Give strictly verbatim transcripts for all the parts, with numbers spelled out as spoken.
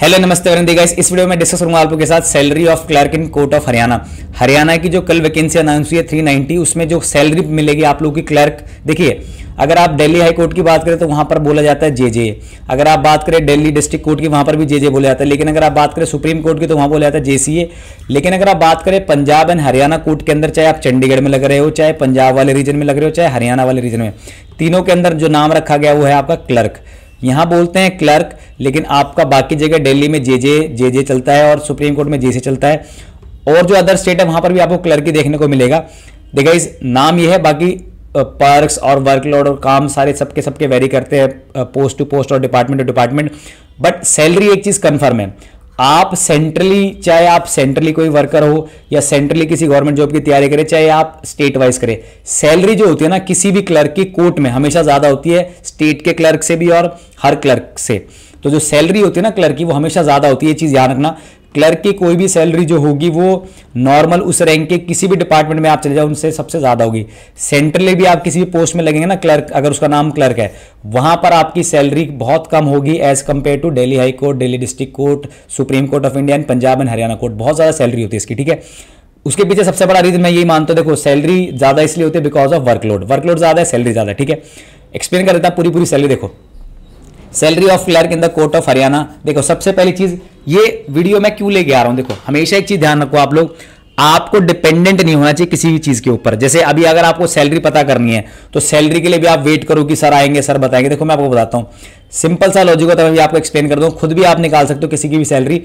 Hello नमस्ते वरिंदी guys, इस वीडियो में डिस्कस करूंगा आप लोगों के साथ salary of clerk in court of Haryana. Haryana की जो कल वैकेंसी अनाउंस हुई है तीन सौ नब्बे, उसमें जो सैलरी मिलेगी आप लोगों की क्लर्क, देखिए अगर आप दिल्ली हाई कोर्ट की बात करें तो वहां पर बोला जाता है जेजे, अगर आप बात करें दिल्ली डिस्ट्रिक्ट कोर्ट की वहां पर भी जेजे बोला जाता है, लेकिन अगर आप बात करें सुप्रीम कोर्ट की तो वहां बोला जाता है जेसीए। लेकिन अगर आप बात करें पंजाब एंड हरियाणा कोर्ट के अंदर, चाहे आप चंडीगढ़ में लग रहे हो, चाहे पंजाब वाले रीजन में लग रहे हो, चाहे हरियाणा वाले रीजन में, तीनों के अंदर जो नाम रखा गया वो है आपका क्लर्क। यहाँ बोलते हैं क्लर्क, लेकिन आपका बाकी जगह दिल्ली में जेजे जेजे चलता है और सुप्रीम कोर्ट में जेसी चलता है, और जो अदर स्टेट है वहाँ पर भी आपको क्लर्क ही देखने को मिलेगा। देखा इस नाम ये है, बाकी पर्क्स और वर्कलोड और काम सारे सबके सबके वेरी करते हैं पोस्ट टू पोस्ट और department to department, but salary एक चीज़ कन्फर्म है। आप सेंट्रली, चाहे आप सेंट्रली कोई वर्कर हो या सेंट्रली किसी गवर्नमेंट जॉब की तैयारी करें, चाहे आप स्टेट वाइज करें, सैलरी जो होती है ना किसी भी क्लर्क की कोर्ट में हमेशा ज़्यादा होती है, स्टेट के क्लर्क से भी और हर क्लर्क से। तो जो सैलरी होती है ना क्लर्क की, वो हमेशा ज़्यादा होती है, ये चीज़ याद रखना। क्लर्क की कोई भी सैलरी जो होगी वो नॉर्मल उस रैंक के किसी भी डिपार्टमेंट में आप चले जाओ उनसे सबसे ज़्यादा होगी। सेंट्रली भी आप किसी भी पोस्ट में लगेंगे ना क्लर्क, अगर उसका नाम क्लर्क है, वहाँ पर आपकी सैलरी बहुत कम होगी as compare to Delhi high court, Delhi district court, supreme court of India and Punjab and Haryana court. बहुत ज़्यादा सैलरी होती है इसकी, ठीक है। उसके पीछे सबसे बड़ा रीजन मैं यही मानता हूँ, देखो सैलरी ज़्यादा इसलिए होती है बिकॉज ऑफ वर्कलोड, वर्कलोड ज़्यादा है, सैलरी ज़्यादा है, ठीक है। एक्सप्लेन कर देता पूरी पूरी सैलरी। देखो salary of clerk in the court of Haryana. देखो सबसे पहली चीज, ये वीडियो मैं क्यों लेके आ रहा हूं, देखो हमेशा एक चीज ध्यान रखो आप लोग, आपको डिपेंडेंट नहीं होना चाहिए किसी भी चीज के ऊपर। जैसे अभी अगर आपको सैलरी पता करनी है तो सैलरी के लिए भी आप वेट करो कि सर आएंगे सर बताएंगे। देखो मैं आपको बताता हूं, सिंपल सा लॉजिक होता है, मैं भी आपको एक्सप्लेन कर दूं, खुद भी आप निकाल सकते हो किसी की भी सैलरी।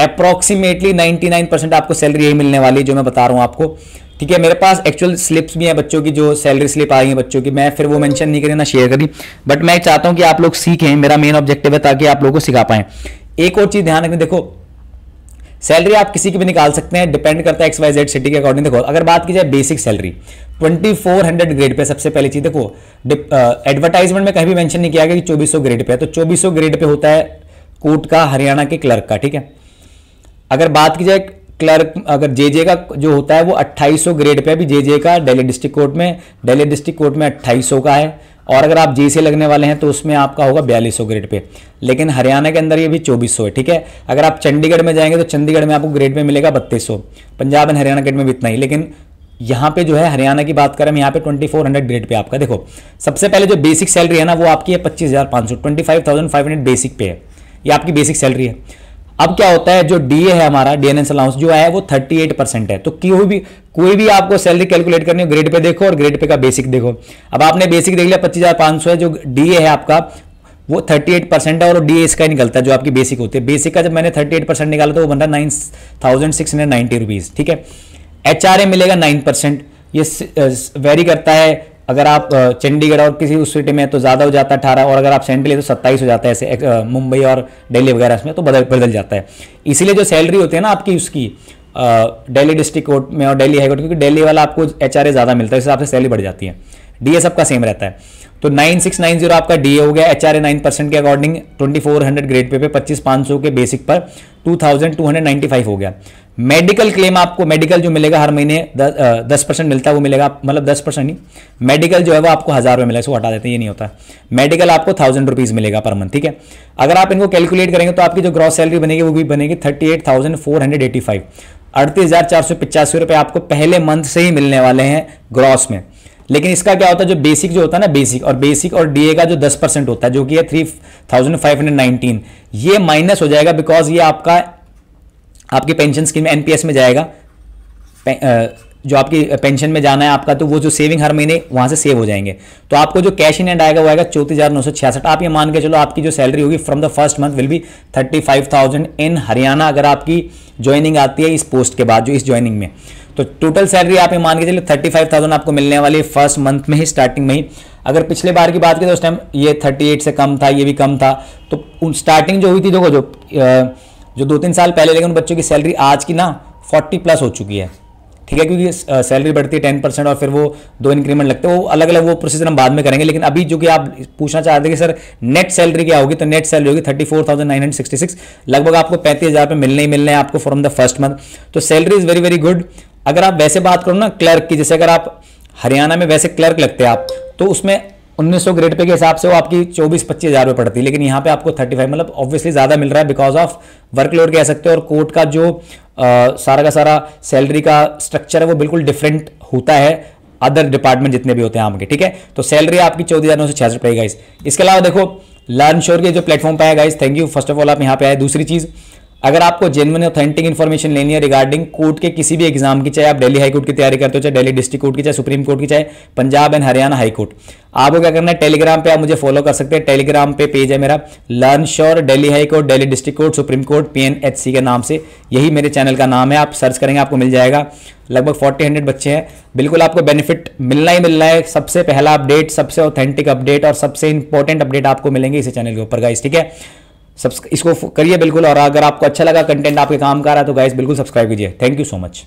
अप्रॉक्सीमेटली निन्यानवे परसेंट आपको सैलरी यही मिलने वाली है जो मैं बता रहा हूँ आपको, ठीक है। मेरे पास एक्चुअल स्लिप्स भी हैं बच्चों की, जो सैलरी स्लिप आई है बच्चों की, मैं फिर वो मेंशन नहीं करी ना शेयर करी, बट मैं चाहता हूँ कि आप लोग सीखें, मेरा मेन ऑब्जेक्टिव है, ताकि आप लोगों को सिखा पाएं। एक और चीज़ ध्यान रखना, देखो सैलरी आप किसी की भी निकाल सकते हैं, डिपेंड करता है एक्स वाई जेड सिटी के अकॉर्डिंग। देखो अगर बात की जाए बेसिक सैलरी चौबीस सौ ग्रेड पे, सबसे पहली चीज़ देखो एडवर्टाइजमेंट में कहीं भी मैंशन नहीं किया गया कि चौबीस सौ ग्रेड पे, तो चौबीस सौ ग्रेड पे होता है कोर्ट का, हरियाणा के क्लर्क का, ठीक है। अगर बात की जाए क्लर्क, अगर जेजे का जो होता है वो अट्ठाईस सौ ग्रेड पे, अभी जेजे का दिल्ली डिस्ट्रिक्ट कोर्ट में दिल्ली डिस्ट्रिक्ट कोर्ट में अट्ठाईस सौ का है, और अगर आप जेसी लगने वाले हैं तो उसमें आपका होगा बयालीस सौ ग्रेड पे, लेकिन हरियाणा के अंदर ये भी चौबीस सौ है, ठीक है। अगर आप चंडीगढ़ में जाएंगे तो चंडीगढ़ में आपको ग्रेड पे मिलेगा बत्तीस सौ, पंजाब एंड हरियाणा ग्रेड में भी इतना ही, लेकिन यहाँ पे जो है हरियाणा की बात करें यहाँ पे चौबीस सौ ग्रेड पे आपका। देखो सबसे पहले जो बेसिक सैलरी है ना वो आपकी है पच्चीस हज़ार पाँच सौ, पच्चीस हज़ार पाँच सौ बेसिक पे है, ये आपकी बेसिक सैलरी है। अब क्या होता है, जो डीए है हमारा, डीएनएस अलाउंस जो है वो अड़तीस परसेंट है। तो कोई भी कोई भी आपको सैलरी कैलकुलेट करनी हो, ग्रेड पे देखो और ग्रेड पे का बेसिक देखो। अब आपने बेसिक देख लिया पच्चीस हज़ार पाँच सौ है, जो डीए है आपका वो अड़तीस परसेंट है, और डीए इसका ही निकलता है जो आपकी बेसिक होती है। बेसिक का जब मैंने अड़तीस परसेंट निकाला तो वो बन रहा nine thousand six hundred ninety rupees, ठीक है। एच आर ए मिलेगा नाइन परसेंट, ये वेरी करता है, अगर आप चंडीगढ़ और किसी उस सिटी में तो ज़्यादा हो जाता है अठारह, और अगर आप सेंट्रल तो सत्ताईस हो जाता है, ऐसे मुंबई और दिल्ली वगैरह इसमें तो बदल बदल जाता है। इसीलिए जो सैलरी होती है ना आपकी उसकी दिल्ली डिस्ट्रिक्ट कोर्ट में और दिल्ली हाई कोर्ट, क्योंकि दिल्ली वाला आपको एचआरए ज़्यादा मिलता है, इस हिसाब से सैलरी बढ़ जाती है। डीए सबका सेम रहता है, तो नाइन सिक्स नाइन जीरो आपका डीए हो गया, एचआरए नाइन परसेंट के according twenty four hundred grade pay पे पच्चीस पाँच सौ के बेसिक पर two thousand two hundred ninety five हो गया। मेडिकल क्लेम आपको, मेडिकल जो मिलेगा हर महीने दस परसेंट मिलता है, वो मिलेगा, मतलब दस परसेंट नहीं, मेडिकल जो है वो आपको हज़ार रुपये मिला, इसको हटा देते हैं, ये नहीं होता। मेडिकल आपको थाउजेंड रुपीज़ मिलेगा पर मंथ, ठीक है। अगर आप इनको कैलकुलेट करेंगे तो आपकी जो ग्रॉस सैलरी बनेगी वो भी बनेगी thirty eight thousand four hundred eighty five अड़तीस हज़ार चार सौ पचासी रुपये आपको पहले मंथ से ही मिलने वाले हैं ग्रॉस में। लेकिन इसका क्या होता है, जो बेसिक जो होता है ना, बेसिक और बेसिक और डीए का जो दस परसेंट होता है जो कि है three thousand five hundred nineteen, ये माइनस हो जाएगा बिकॉज ये आपका आपकी पेंशन स्कीम में एनपीएस में जाएगा, जो आपकी पेंशन में जाना है आपका, तो वो जो सेविंग हर महीने वहाँ से सेव हो जाएंगे। तो आपको जो कैश इन हैंड आएगा वो आएगा चौंतीस हज़ार नौ सौ छियासठ। आप ये मान के चलो आपकी जो सैलरी होगी from the first month will be thirty five thousand in Haryana, अगर आपकी ज्वाइनिंग आती है इस पोस्ट के बाद, जो इस ज्वाइनिंग में, तो टोटल सैलरी आप ये मान के चलिए थर्टी फाइव थाउजेंड आपको मिलने वाली है फर्स्ट मंथ में ही, स्टार्टिंग में ही। अगर पिछले बार की बात करें तो उस टाइम ये अड़तीस से कम था, ये भी कम था, तो उन स्टार्टिंग जो हुई थी, देखो जो जो दो तीन साल पहले, लेकिन उन बच्चों की सैलरी आज की ना चालीस प्लस हो चुकी है, ठीक है, क्योंकि सैलरी बढ़ती है टेन परसेंट और फिर वो दो इंक्रीमेंट लगते हैं, वो अलग अलग वो प्रोसीजर हम बाद में करेंगे। लेकिन अभी जो कि आप पूछना चाहते हैं कि सर नेट सैलरी क्या होगी, तो नेट सैलरी होगी thirty four thousand nine hundred sixty six, लगभग आपको पैंतीस हज़ार रुपये मिलने ही मिलने हैं आपको फ्रॉम द फर्स्ट मंथ। तो salary is very very good. अगर आप वैसे बात करो ना क्लर्क की, जैसे अगर आप हरियाणा में वैसे क्लर्क लगते हैं आप, तो उसमें उन्नीस सौ ग्रेड पे के हिसाब से वो आपकी चौबीस पच्चीस हज़ार रुपये पड़ती है, लेकिन यहाँ पे आपको पैंतीस मतलब ऑब्वियसली ज़्यादा मिल रहा है बिकॉज ऑफ वर्कलोड कह सकते हो। और कोर्ट का जो आ, सारा का सारा सैलरी का स्ट्रक्चर है वो बिल्कुल डिफरेंट होता है अदर डिपार्टमेंट जितने भी होते हैं आपके, ठीक है। तो सैलरी आपकी चौदह हज़ार नौ सौ छियासठ रुपये गाइस। इसके अलावा देखो लर्न श्योर के जो प्लेटफॉर्म पे आया guys, thank you first of all आप यहाँ पे आए। दूसरी चीज़, अगर आपको जेन्युइन ऑथेंटिक इन्फॉर्मेशन लेनी है रिगार्डिंग कोर्ट के किसी भी एग्जाम की, चाहे आप दिल्ली हाई कोर्ट की तैयारी करते हो, चाहे दिल्ली डिस्ट्रिक्ट कोर्ट की, चाहे सुप्रीम कोर्ट की, चाहे Punjab and Haryana high court, आपको क्या करना है, टेलीग्राम पे आप मुझे फॉलो कर सकते हैं। टेलीग्राम पे पेज है मेरा learn sure, Delhi high court, Delhi district court, supreme court, P N H C के नाम से, यही मेरे चैनल का नाम है। आप सर्च करेंगे आपको मिल जाएगा। लगभग फोर्टी हंड्रेड बच्चे हैं, बिल्कुल आपको बेनिफिट मिलना ही मिलना है। सबसे पहला अपडेट, सबसे ऑथेंटिक अपडेट और सबसे इंपॉर्टेंट अपडेट आपको मिलेंगे इसी चैनल के ऊपर गाइस, ठीक है। सब्सक्राइब इसको करिए बिल्कुल, और अगर आपको अच्छा लगा कंटेंट आपके काम का रहा तो गाइस बिल्कुल सब्सक्राइब कीजिए। Thank you so much.